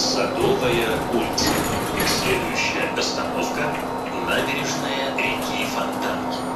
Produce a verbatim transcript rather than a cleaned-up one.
Садовая улица. Следующая остановка — набережная реки Фонтанки.